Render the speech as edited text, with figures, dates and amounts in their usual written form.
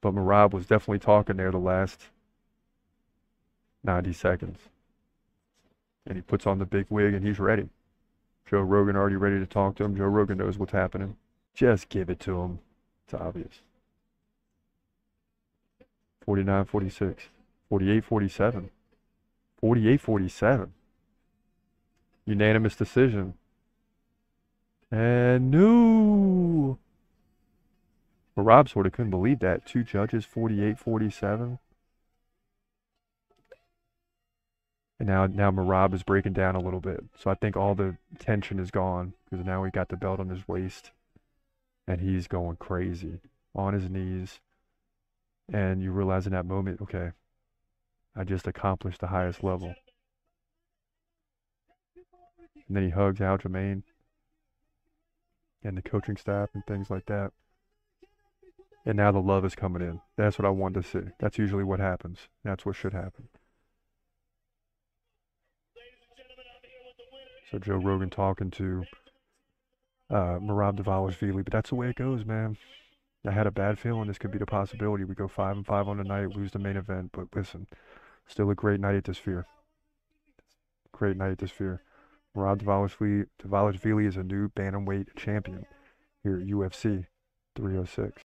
But Merab was definitely talking there the last 90 seconds. And he puts on the big wig and he's ready. Joe Rogan already ready to talk to him. Joe Rogan knows what's happening. Just give it to him. It's obvious. 49-46. 48-47. 48-47. Unanimous decision. And no! Merab sort of couldn't believe that. Two judges, 48-47. And now Merab is breaking down a little bit. So I think all the tension is gone because now he got the belt on his waist. And he's going crazy on his knees. And you realize in that moment, okay, I just accomplished the highest level. And then he hugs Aljamain and the coaching staff and things like that. And now the love is coming in. That's what I wanted to see. That's usually what happens. That's what should happen. So Joe Rogan talking to Merab Dvalishvili, but that's the way it goes, man. I had a bad feeling this could be the possibility. We go 5-5 on the night, lose the main event, but listen, still a great night at the Sphere. Great night at the Sphere. Merab Dvalishvili is a new bantamweight champion here at UFC 306.